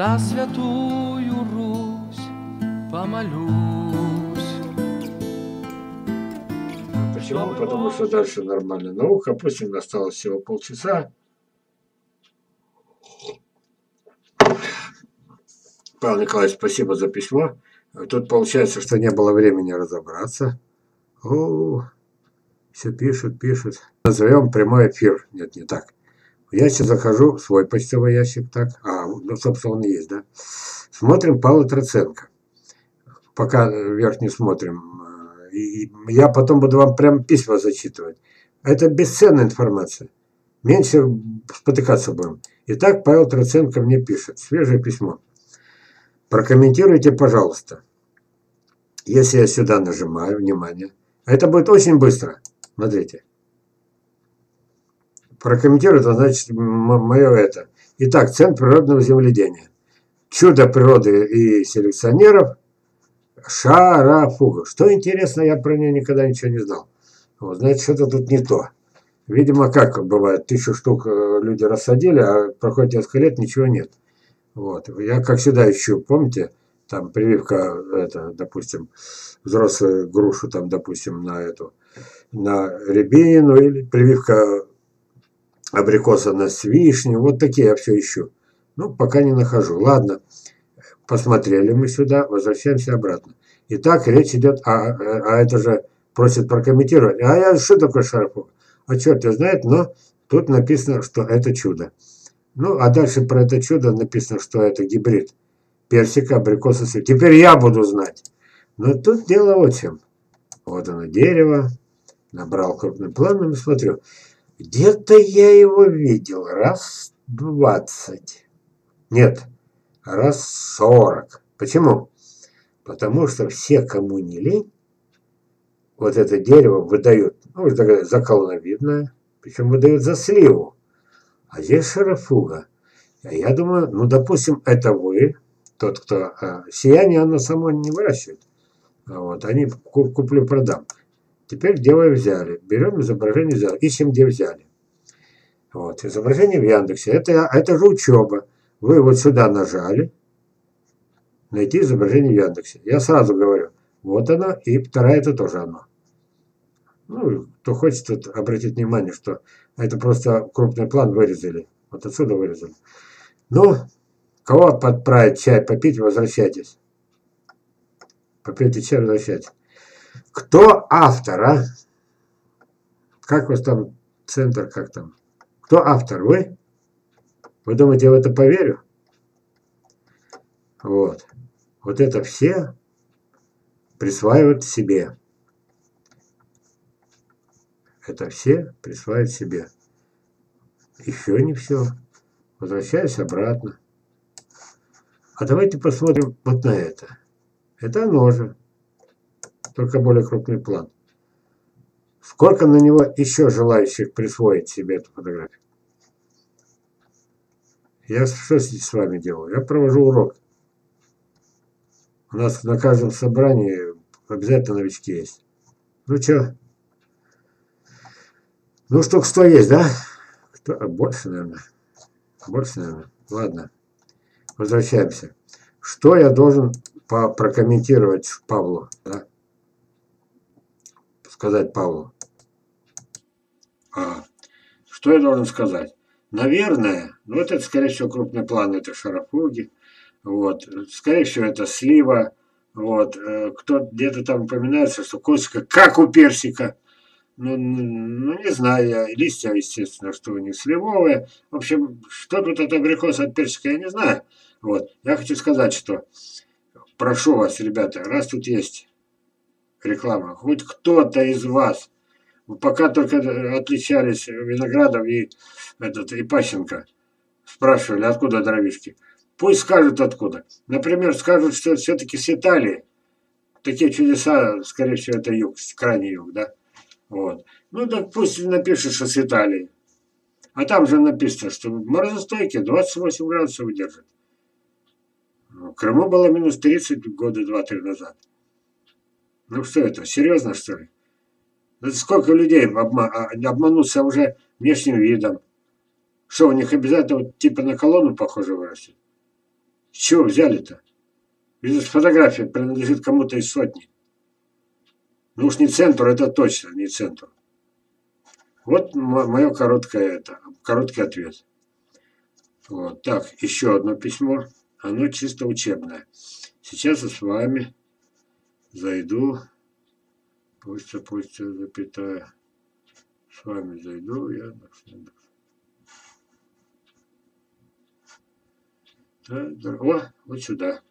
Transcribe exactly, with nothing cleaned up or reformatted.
За святую Русь помолюсь. Почему? Потому что дальше нормальная наука. Пусть им осталось всего полчаса. Павел Николаевич, спасибо за письмо. Тут получается, что не было времени разобраться. О, все пишут, пишут. Назовем прямой эфир. Нет, не так. Я сейчас захожу в свой почтовый ящик. Так. А, ну, собственно, он есть, да? Смотрим Павла Троценко. Пока вверх не смотрим. И я потом буду вам прям письма зачитывать. Это бесценная информация. Меньше спотыкаться будем. Итак, Павел Троценко мне пишет. Свежее письмо. Прокомментируйте, пожалуйста. Если я сюда нажимаю, внимание. Это будет очень быстро. Смотрите. Прокомментирует, а значит, мое это. Итак, Центр природного земледения. Чудо природы и селекционеров. Шарафуга. Что интересно, я про нее никогда ничего не знал. Вот, значит, что-то тут не то. Видимо, как бывает, тысячу штук люди рассадили, а проходит несколько лет, ничего нет. Вот. Я как всегда ищу, помните, там прививка, это, допустим, взрослую грушу, там, допустим, на эту, на рябину, или прививка абрикоса на вишню, вот такие я все ищу. Ну, пока не нахожу. Ладно, посмотрели мы сюда, возвращаемся обратно. Итак, речь идет, а, а это же просит прокомментировать. А я, что такое шарафуга? А черт его знает, но тут написано, что это чудо. Ну, а дальше про это чудо написано, что это гибрид персика, абрикоса, сливы. Теперь я буду знать. Но тут дело вот в чем. Вот оно, дерево. Набрал крупным планом и смотрю. Где-то я его видел. Раз двадцать. Нет. Раз сорок. Почему? Потому что все, кому не лень, вот это дерево выдают. Ну, заколоновидное. Причем выдают за сливу. А здесь шарафуга. Я думаю, ну, допустим, это вы, тот, кто... А, сияние оно само не выращивает. Вот, они куплю-продам. Теперь дело взяли. Берем изображение, взяли. Ищем, где взяли. Вот, изображение в Яндексе. Это, это же учеба. Вы вот сюда нажали. Найти изображение в Яндексе. Я сразу говорю. Вот оно. И вторая это тоже оно. Ну, кто хочет, тот обратит внимание, что это просто крупный план вырезали. Вот отсюда вырезали. Ну, кого подправить чай попить, возвращайтесь. Попейте чай, возвращайтесь. Кто автор, а? Как у вас там центр, как там? Кто автор? Вы? Вы думаете, я в это поверю? Вот. Вот это все присваивают себе. Это все присваивают себе. Еще не все. Возвращаюсь обратно. А давайте посмотрим вот на это. Это оно же. Только более крупный план. Сколько на него еще желающих присвоить себе эту фотографию? Я что с вами делаю? Я провожу урок. У нас на каждом собрании обязательно новички есть. Ну что? Ну, штук сто есть, да? Кто? Больше, наверное. Больше, наверное. Ладно. Возвращаемся. Что я должен прокомментировать Павлу? Да? Сказать Павлу. А, что я должен сказать? Наверное, ну, вот это, скорее всего, крупный план, это шарафуги. Вот. Скорее всего, это слива. Вот. Кто где-то там упоминается, что косточка, как у персика. Ну, ну, не знаю я. Листья, естественно, что не сливовые. В общем, что тут от абрикоса, от персика, я не знаю. Вот. Я хочу сказать, что прошу вас, ребята, раз тут есть реклама, хоть кто-то из вас, пока только отличались Виноградов и, этот, и Пащенко, спрашивали, откуда дровишки. Пусть скажут, откуда. Например, скажут, что все-таки с Италии. Такие чудеса, скорее всего, это юг, крайний юг, да? Вот. Ну, так пусть напишет, что с Италии. А там же написано, что в морозостойке двадцать восемь градусов держит. В Крыму было минус тридцать года два-три назад. Ну, что это? Серьезно, что ли? Это сколько людей обман... обманутся уже внешним видом? Что, у них обязательно вот, типа на колонну, похоже, вырастет? С чего взяли-то? Ведь фотография принадлежит кому-то из сотни. Ну уж не центру, это точно не центру. Вот мое короткое это, короткий ответ. Вот так, еще одно письмо. Оно чисто учебное. Сейчас я с вами зайду. Пусть, пусть, запятая. С вами зайду. Я... О, вот сюда.